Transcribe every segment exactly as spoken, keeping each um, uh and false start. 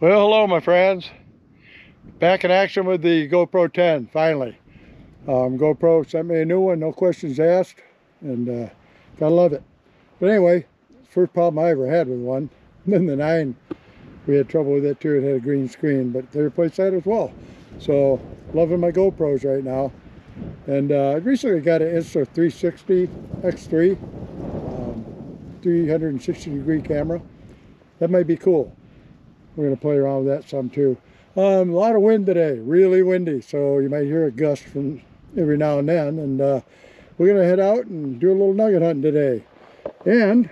Well, hello my friends, back in action with the GoPro ten finally. um, GoPro sent me a new one, no questions asked, and uh, gotta love it. But anyway, first problem I ever had with one, and then the nine, we had trouble with it too. It had a green screen, but they replaced that as well. So loving my GoPros right now. And uh, I recently got an Insta three sixty X three, um, three sixty degree camera. That might be cool. We're going to play around with that some too. Um, a lot of wind today, really windy, so you might hear a gust from every now and then. And uh, we're going to head out and do a little nugget hunting today. And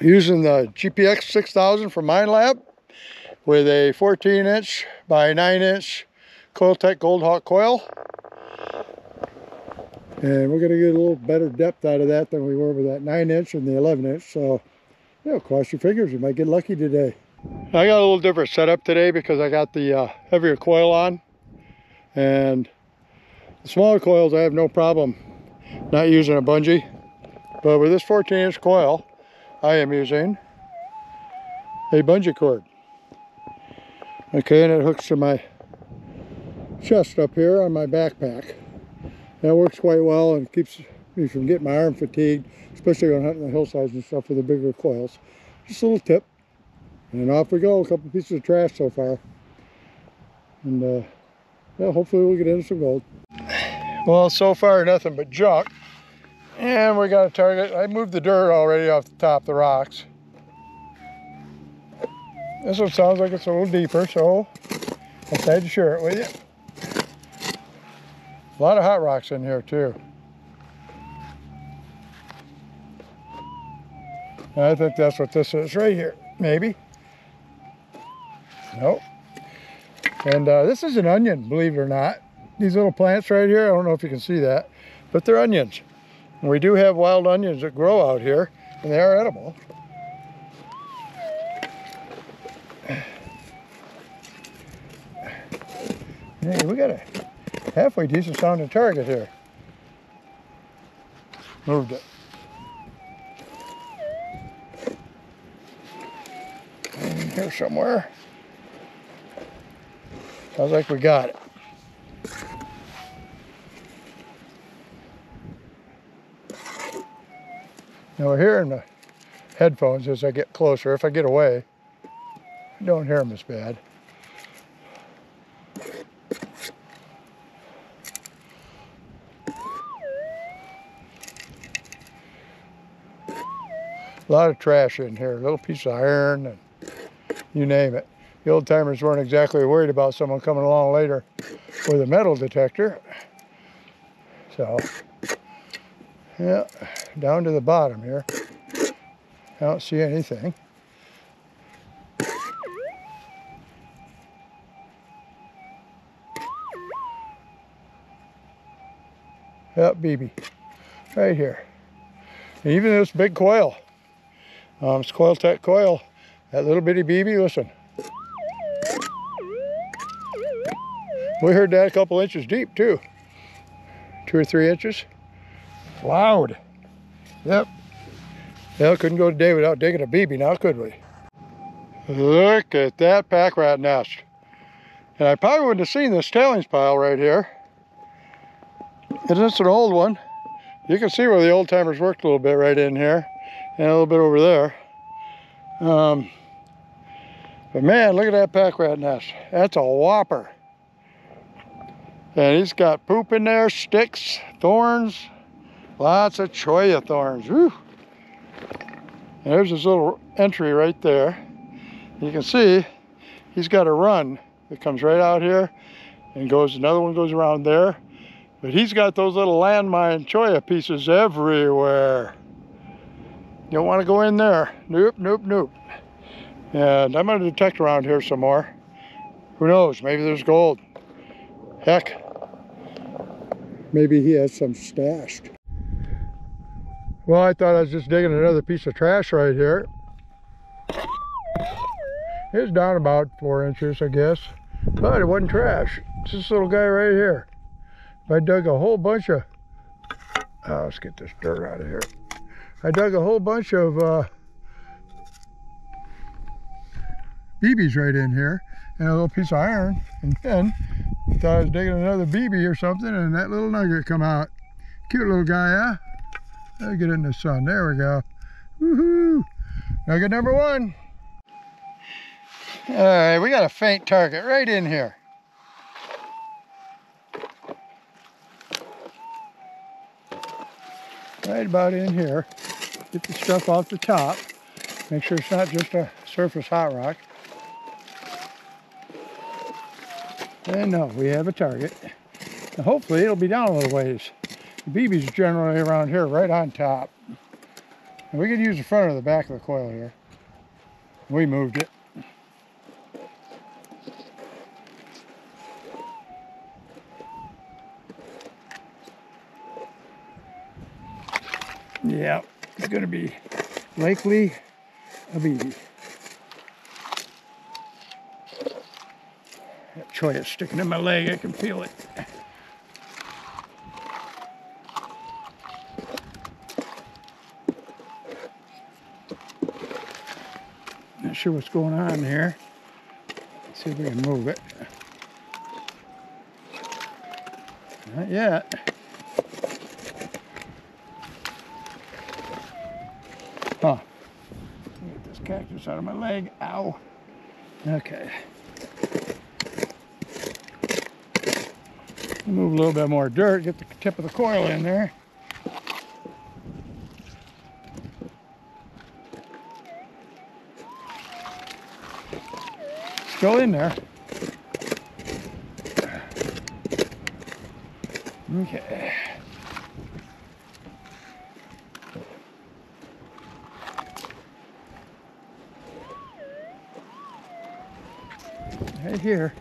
using the G P X six thousand from Minelab with a fourteen inch by nine inch CoilTech Goldhawk coil. And we're going to get a little better depth out of that than we were with that nine inch and the eleven inch. So, you know, cross your fingers, you might get lucky today. I got a little different setup today because I got the uh, heavier coil on, and the smaller coils I have no problem not using a bungee, but with this fourteen inch coil I am using a bungee cord. Okay, and it hooks to my chest up here on my backpack. That works quite well and keeps me from getting my arm fatigued, especially when hunting the hillsides and stuff with the bigger coils. Just a little tip. And off we go, a couple pieces of trash so far. And uh, well, hopefully we'll get into some gold. Well, so far nothing but junk. And we got a target. I moved the dirt already off the top of the rocks. This one sounds like it's a little deeper, so I decided to share it with you. A lot of hot rocks in here too. And I think that's what this is right here, maybe. Nope. And uh, this is an onion, believe it or not. These little plants right here, I don't know if you can see that, but they're onions. And we do have wild onions that grow out here, and they are edible. Hey, we got a halfway decent sounding target here. Moved it. In here somewhere. Sounds like we got it. Now we're hearing the headphones as I get closer. If I get away, I don't hear them as bad. A lot of trash in here, a little piece of iron, and you name it. The old timers weren't exactly worried about someone coming along later with a metal detector. So, yeah, down to the bottom here. I don't see anything. Yep, B B, right here. And even this big coil, um, it's CoilTech coil, that little bitty B B, listen. We heard that a couple inches deep too, two or three inches. Loud. Yep. Hell, couldn't go today without digging a B B now, could we? Look at that pack rat nest. And I probably wouldn't have seen this tailings pile right here. It's just an old one. You can see where the old timers worked a little bit right in here, and a little bit over there. Um, but man, look at that pack rat nest. That's a whopper. And he's got poop in there, sticks, thorns, lots of cholla thorns. Woo. There's his little entry right there. You can see he's got a run that comes right out here and goes, another one goes around there. But he's got those little landmine cholla pieces everywhere. You don't want to go in there. Nope, nope, nope. And I'm going to detect around here some more. Who knows? Maybe there's gold. Heck, maybe he has some stashed. Well, I thought I was just digging another piece of trash right here. It's down about four inches, I guess, but it wasn't trash. It's this little guy right here. I dug a whole bunch of, oh, let's get this dirt out of here. I dug a whole bunch of uh, B Bs right in here and a little piece of iron, and then thought I was digging another B B or something, and that little nugget come out. Cute little guy, huh? Let me get in the sun. There we go. Woohoo! Nugget number one. All right, we got a faint target right in here. Right about in here. Get the stuff off the top. Make sure it's not just a surface hot rock. And no, we have a target. And hopefully it'll be down a little ways. The B Bs generally around here, right on top. And we could use the front or the back of the coil here. We moved it. Yeah, it's gonna be likely a B B. That choy is sticking in my leg, I can feel it. Not sure what's going on here. Let's see if we can move it. Not yet. Huh. Get this cactus out of my leg. Ow. Okay. Move a little bit more dirt. Get the tip of the coil in there. Still in there. Okay. Right here.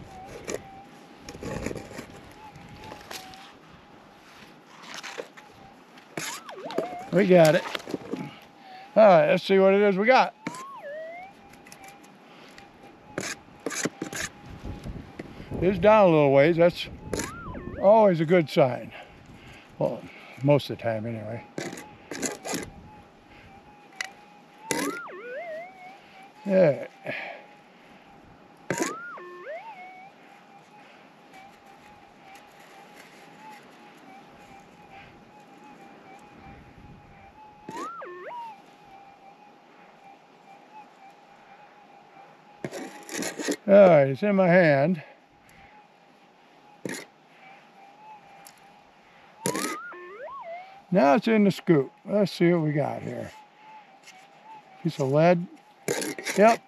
We got it. All right, let's see what it is we got. It's down a little ways. That's always a good sign. Well, most of the time anyway. Yeah. All right, it's in my hand. Now it's in the scoop. Let's see what we got here. Piece of lead. Yep.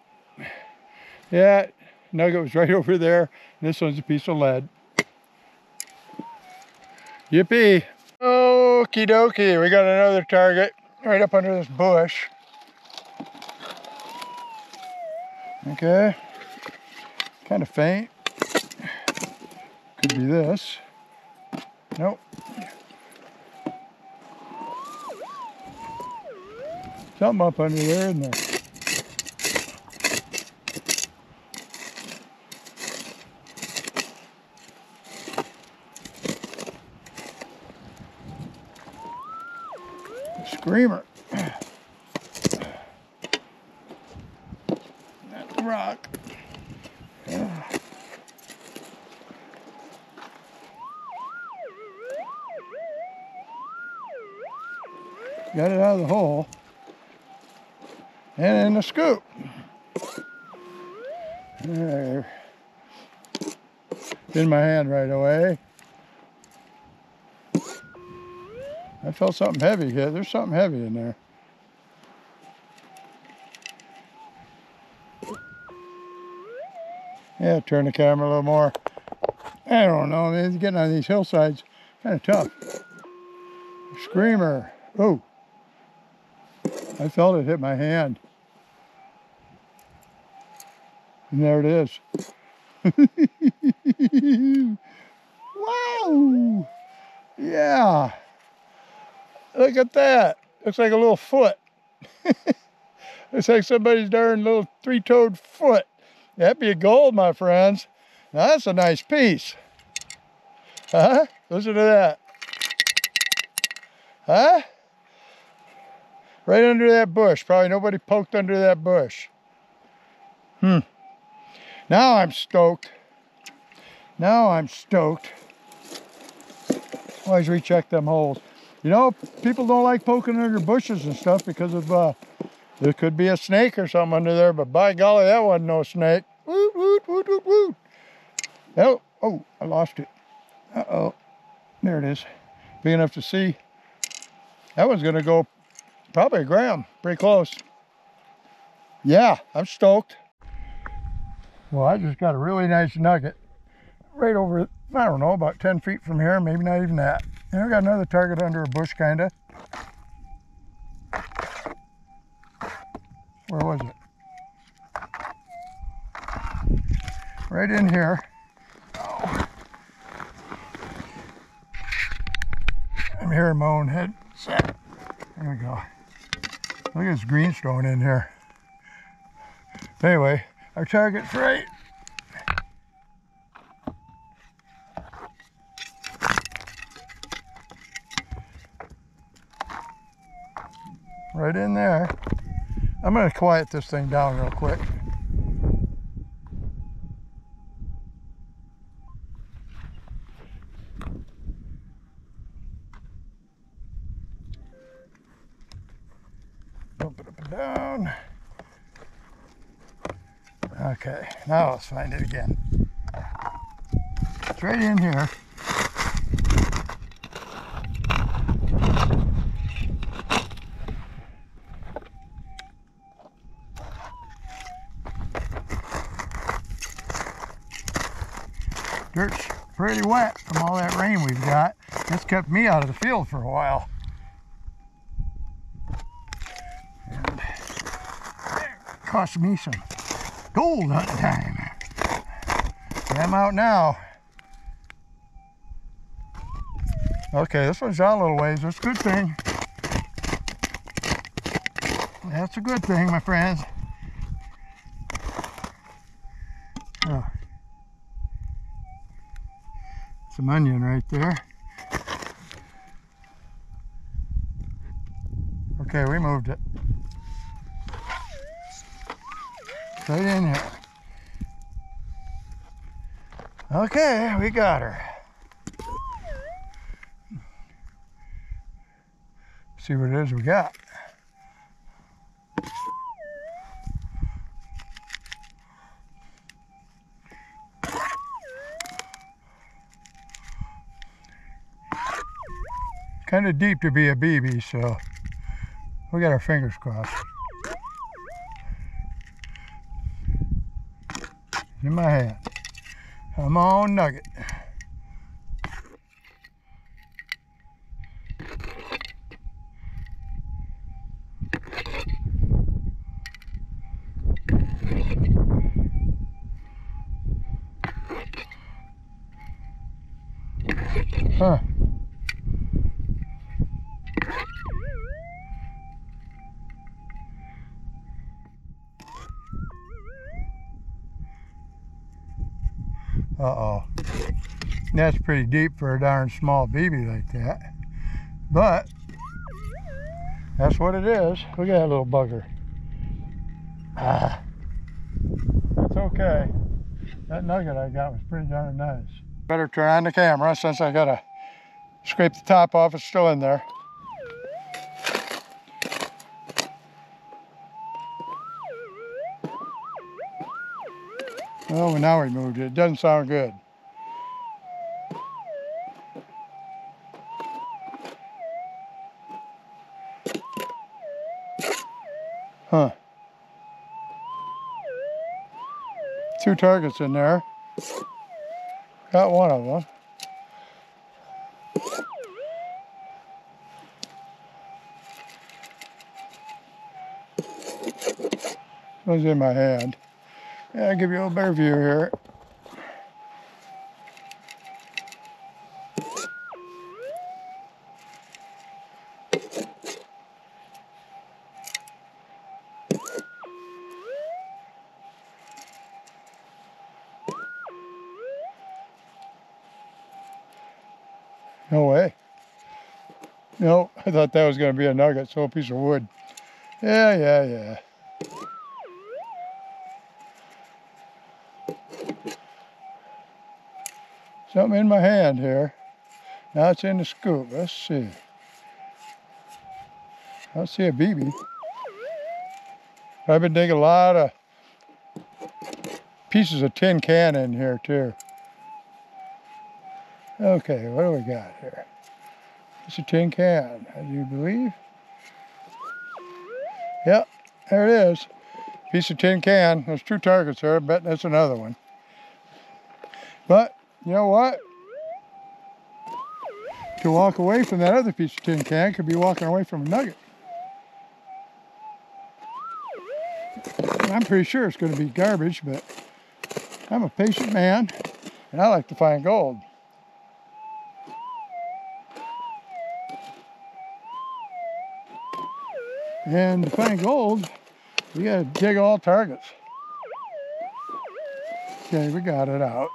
Yeah, nugget was right over there. This one's a piece of lead. Yippee. Okie dokie, we got another target right up under this bush. Okay. Kind of faint. Could be this. Nope. Something up under there, isn't there? Screamer. That's a rock. Got it out of the hole and in the scoop. There. In my hand right away. I felt something heavy here. There's something heavy in there. Yeah, turn the camera a little more. I don't know, I mean, getting on these hillsides, kind of tough. Screamer. Oh. I felt it hit my hand. And there it is. Wow! Yeah. Look at that. Looks like a little foot. Looks like somebody's darn little three-toed foot. That'd be a gold, my friends. Now that's a nice piece. Huh? Listen to that. Huh? Right under that bush. Probably nobody poked under that bush. Hmm. Now I'm stoked. Now I'm stoked. Always recheck them holes. You know, people don't like poking under bushes and stuff because of, uh, there could be a snake or something under there, but by golly, that wasn't no snake. Woot, woot, woot, woot, woot. Oh, oh, I lost it. Uh-oh, there it is. Big enough to see. That one's gonna go probably a gram, pretty close. Yeah, I'm stoked. Well, I just got a really nice nugget right over, I don't know, about ten feet from here, maybe not even that. And I got another target under a bush, kinda. Where was it? Right in here. Oh. I'm hearing my own head. There we go. Look at this greenstone in here. Anyway, our target's right. Right in there. I'm gonna quiet this thing down real quick. Bump it up and down. Okay, now let's find it again. It's right in here. Dirt's pretty wet from all that rain we've got. That's kept me out of the field for a while. And it cost me some gold hunting time. Yeah, I'm out now. Okay, this one's out a little ways. That's a good thing. That's a good thing, my friends. Oh. Some onion right there. Okay, we moved it. Right in here. Okay, we got her. See what it is we got. Kind of deep to be a B B, so we got our fingers crossed. In my hand. Come on, nugget. Huh. Uh-oh, that's pretty deep for a darn small B B like that, but that's what it is. Look at that little bugger. Ah, that's okay. That nugget I got was pretty darn nice. Better turn on the camera since I gotta scrape the top off. It's still in there. Oh, now we moved it. It doesn't sound good. Huh. Two targets in there. Got one of them. It was in my hand. Yeah, I'll give you a little better view here. No way. No, I thought that was going to be a nugget, so a piece of wood. Yeah, yeah, yeah. something in my hand here. Now it's in the scoop. Let's see. I don't see a B B. I've been digging a lot of pieces of tin can in here too. Okay, what do we got here? It's a tin can, do you believe? Yep, there it is. Piece of tin can. There's two targets there. I bet that's another one. But you know what? To walk away from that other piece of tin can could be walking away from a nugget. I'm pretty sure it's going to be garbage, but I'm a patient man and I like to find gold. And to find gold, we got to dig all targets. Okay, we got it out.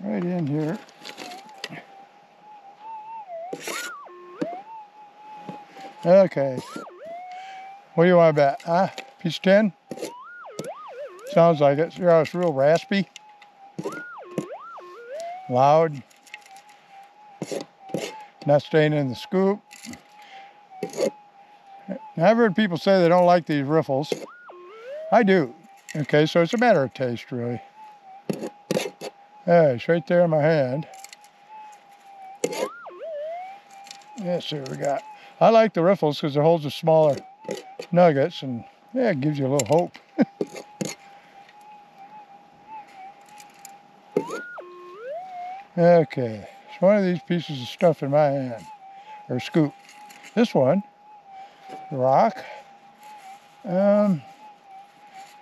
Right in here. Okay. What do you want to bet? Huh? Piece of tin? Sounds like it. See how it's real raspy? Loud. Not staying in the scoop. Now, I've heard people say they don't like these riffles. I do. Okay, so it's a matter of taste, really. Yeah, it's right there in my hand. Let's see what we got. I like the riffles because it holds the smaller nuggets and yeah, it gives you a little hope. Okay, it's one of these pieces of stuff in my hand, or scoop. This one, the rock. Um,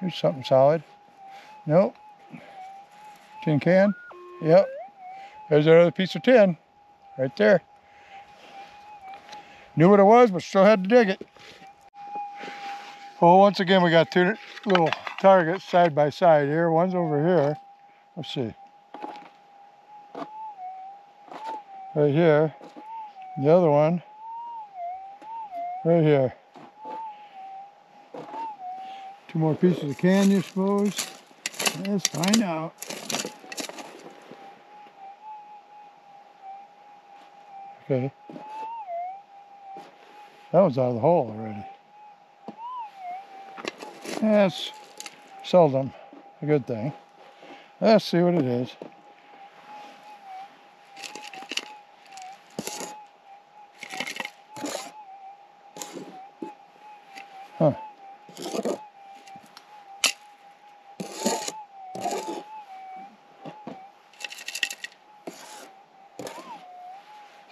here's something solid. Nope. Tin can. Yep. There's another piece of tin right there. Knew what it was, but still had to dig it. Well, once again, we got two little targets side by side here. One's over here. Let's see. Right here. The other one. Right here. Two more pieces of can, you suppose? Let's find out. Okay. That was out of the hole already. That's seldom a good thing. Let's see what it is. Huh.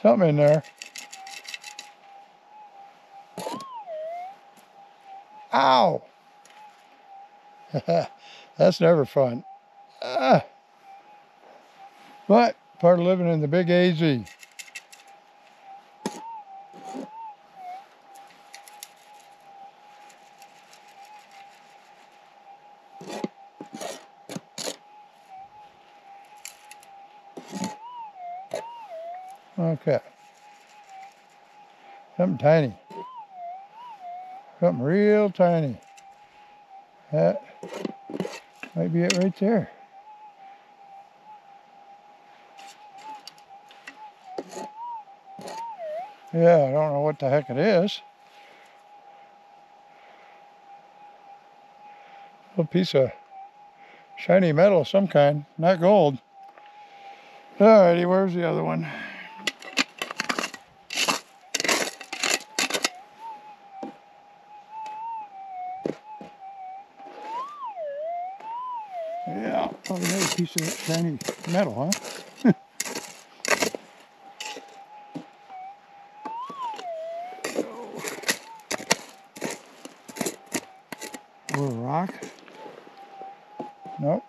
Something in there. Ow! That's never fun. Ah. But part of living in the big A Z. Okay. Something tiny. Something real tiny. That might be it right there. Yeah, I don't know what the heck it is. A little piece of shiny metal of some kind, not gold. Alrighty, where's the other one? Yeah, probably another piece of that shiny metal, huh? Or a rock? Nope.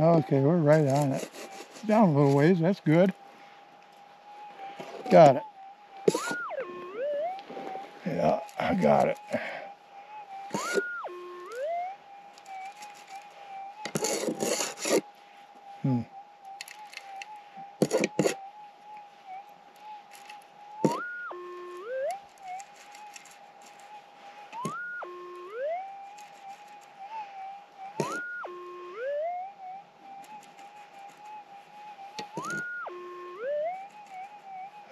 Okay, we're right on it. Down a little ways, that's good. Got it. Yeah, I got it. Hmm.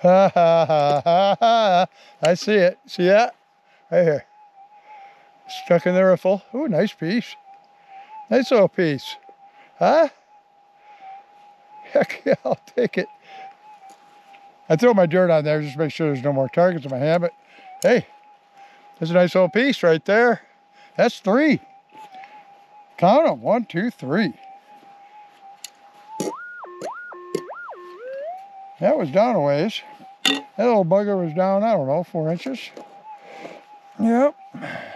Ha ha ha ha ha. I see it. See that? Right here. Stuck in the riffle. Ooh, nice piece. Nice little piece. Huh? Heck yeah, I'll take it. I throw my dirt on there just to make sure there's no more targets in my hand, but hey, there's a nice little piece right there. That's three. Count them. One, two, three. That was down a ways. That little bugger was down, I don't know, four inches. Yep,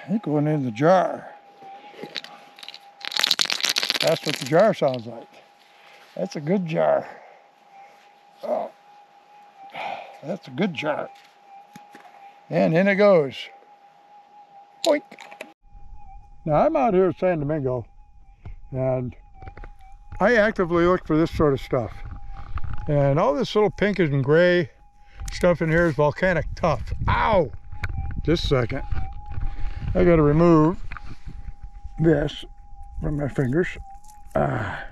he's going in the jar. That's what the jar sounds like. That's a good jar. Oh, that's a good jar. And in it goes. Boink. Now I'm out here at San Domingo, and I actively look for this sort of stuff. And all this little pink and gray stuff in here is volcanic tuff. Ow! Just a second. I gotta remove this from my fingers. Ah,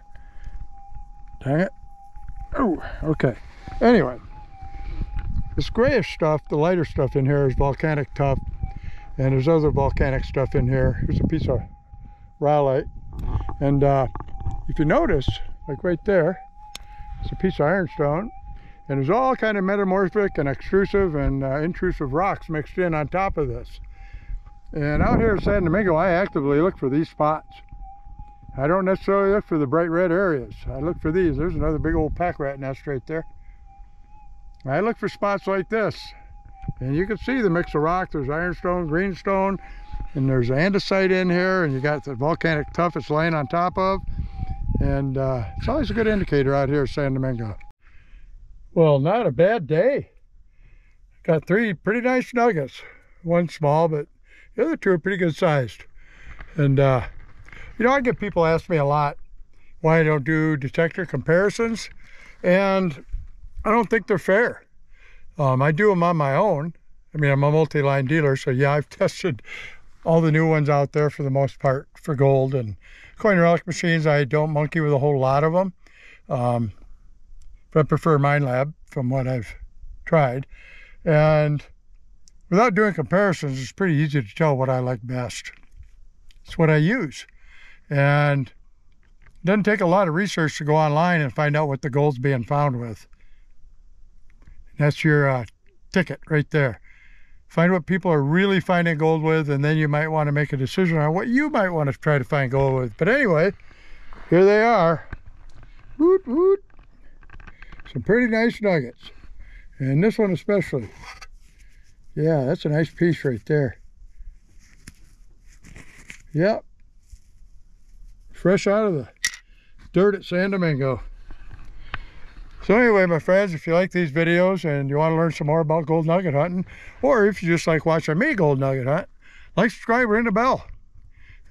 dang it. Oh, okay. Anyway, this grayish stuff, the lighter stuff in here is volcanic tuff. And there's other volcanic stuff in here. Here's a piece of rhyolite. And uh, if you notice, like right there, it's a piece of ironstone, and there's all kind of metamorphic and extrusive and uh, intrusive rocks mixed in on top of this. And out here in San Domingo, I actively look for these spots. I don't necessarily look for the bright red areas. I look for these. There's another big old pack rat nest right there. I look for spots like this, and you can see the mix of rock. There's ironstone, greenstone, and there's andesite in here, and you got the volcanic tuff it's laying on top of. And uh, it's always a good indicator out here at San Domingo. Well, not a bad day. Got three pretty nice nuggets. One small, but the other two are pretty good sized. And, uh, you know, I get people ask me a lot why I don't do detector comparisons. And I don't think they're fair. Um, I do them on my own. I mean, I'm a multi-line dealer, so yeah, I've tested all the new ones out there for the most part for gold and coin relic machines. I don't monkey with a whole lot of them, um, but I prefer Minelab from what I've tried. And without doing comparisons, it's pretty easy to tell what I like best. It's what I use. And it doesn't take a lot of research to go online and find out what the gold's being found with. And that's your uh, ticket right there. Find what people are really finding gold with, and then you might want to make a decision on what you might want to try to find gold with. But anyway, here they are. Woot, woot. Some pretty nice nuggets. And this one especially. Yeah, that's a nice piece right there. Yep. Fresh out of the dirt at San Domingo. So anyway, my friends, if you like these videos and you want to learn some more about gold nugget hunting, or if you just like watching me gold nugget hunt, like, subscribe, ring the bell.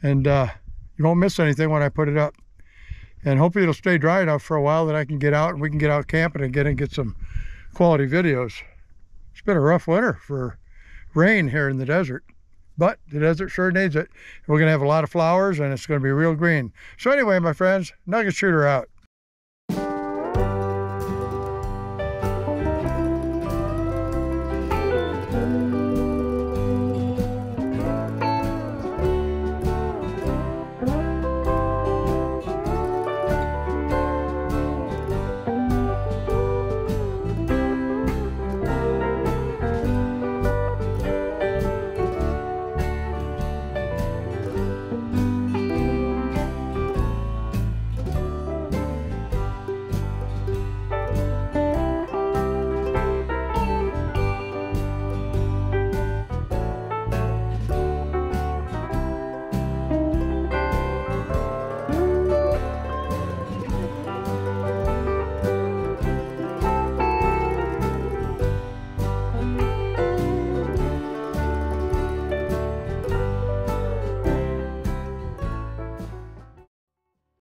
And uh, you won't miss anything when I put it up. And hopefully it'll stay dry enough for a while that I can get out and we can get out camping and get and get some quality videos. It's been a rough winter for rain here in the desert, but the desert sure needs it. We're going to have a lot of flowers and it's going to be real green. So anyway, my friends, nugget shooter out.